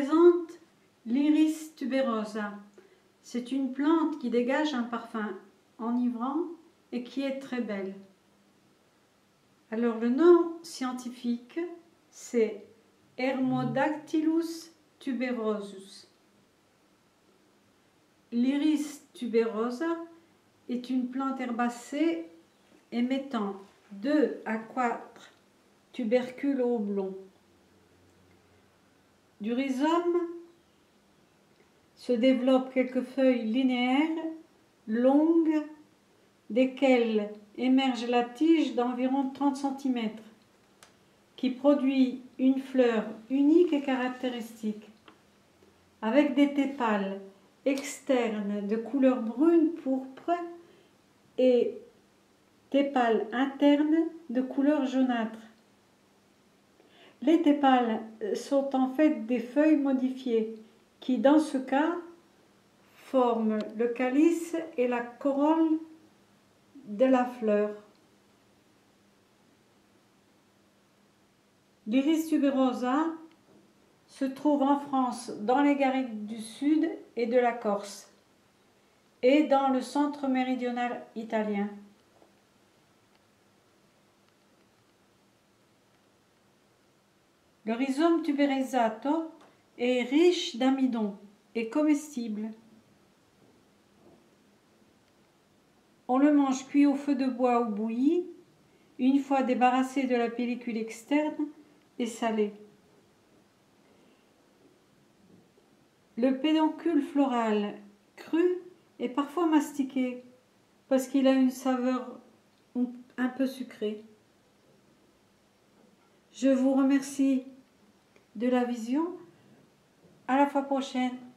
présente l'Iris tuberosa. C'est une plante qui dégage un parfum enivrant et qui est très belle. Alors le nom scientifique, c'est Hermodactylus tuberosus. L'iris tuberosa est une plante herbacée émettant 2 à 4 tubercules oblongs. Du rhizome se développent quelques feuilles linéaires, longues, desquelles émerge la tige d'environ 30 cm, qui produit une fleur unique et caractéristique, avec des tépales externes de couleur brune pourpre et tépales internes de couleur jaunâtre. Les tépales sont en fait des feuilles modifiées qui, dans ce cas, forment le calice et la corolle de la fleur. L'iris tuberosa se trouve en France dans les garrigues du sud et de la Corse et dans le centre méridional italien. Le rhizome tuberisato est riche d'amidon et comestible. On le mange cuit au feu de bois ou bouilli, une fois débarrassé de la pellicule externe et salé. Le pédoncule floral cru est parfois mastiqué parce qu'il a une saveur un peu sucrée. Je vous remercie de la vision. À la fois prochaine.